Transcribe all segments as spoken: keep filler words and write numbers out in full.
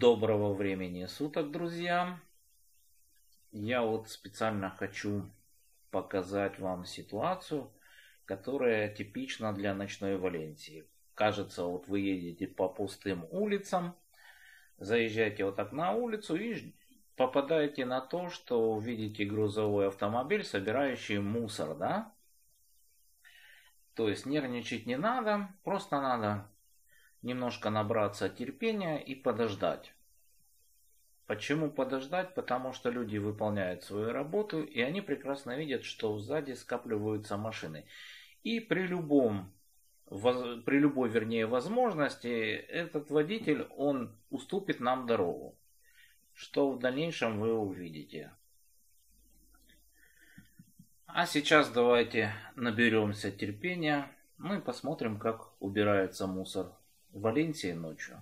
Доброго времени суток, друзья! Я вот специально хочу показать вам ситуацию, которая типична для ночной Валенсии. Кажется, вот вы едете по пустым улицам, заезжаете вот так на улицу и попадаете на то, что видите грузовой автомобиль, собирающий мусор, да? То есть нервничать не надо, просто надо немножко набраться терпения и подождать. Почему подождать? Потому что люди выполняют свою работу, и они прекрасно видят, что сзади скапливаются машины. И при любом, при любой, вернее, возможности этот водитель, он уступит нам дорогу. Что в дальнейшем вы увидите. А сейчас давайте наберемся терпения. Мы посмотрим, как убирается мусор в Валенсии ночью.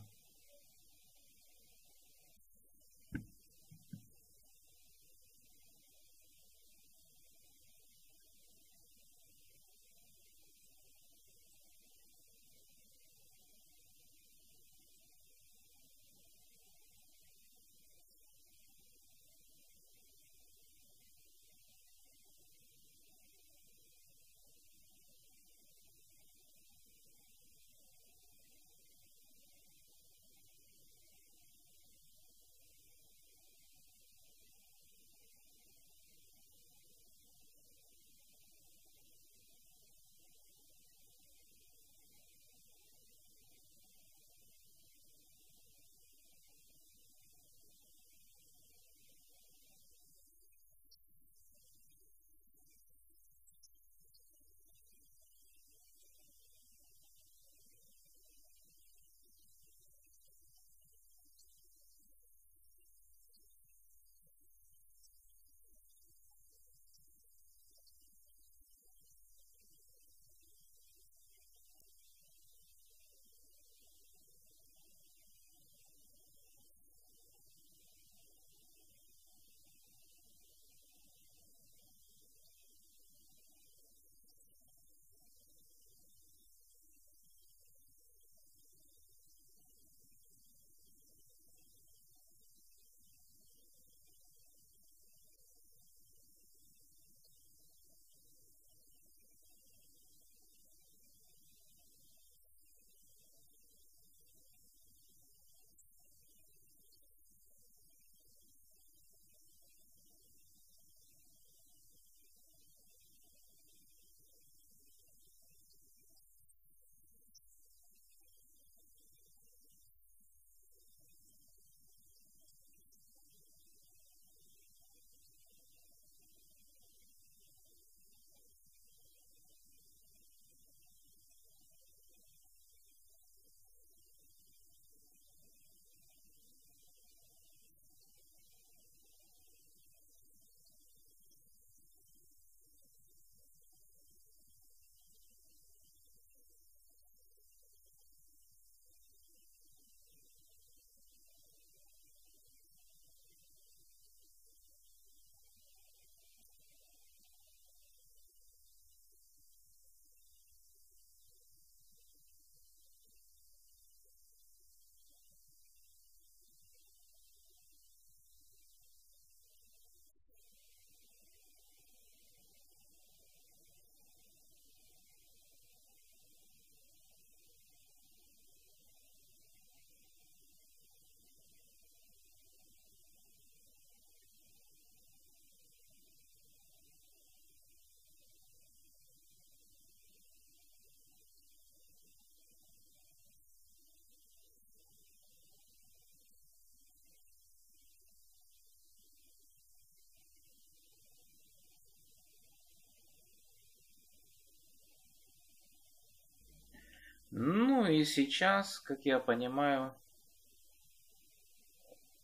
Ну и сейчас, как я понимаю,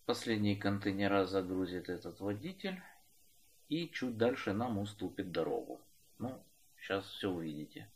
последние контейнера загрузит этот водитель и чуть дальше нам уступит дорогу. Ну, сейчас все увидите.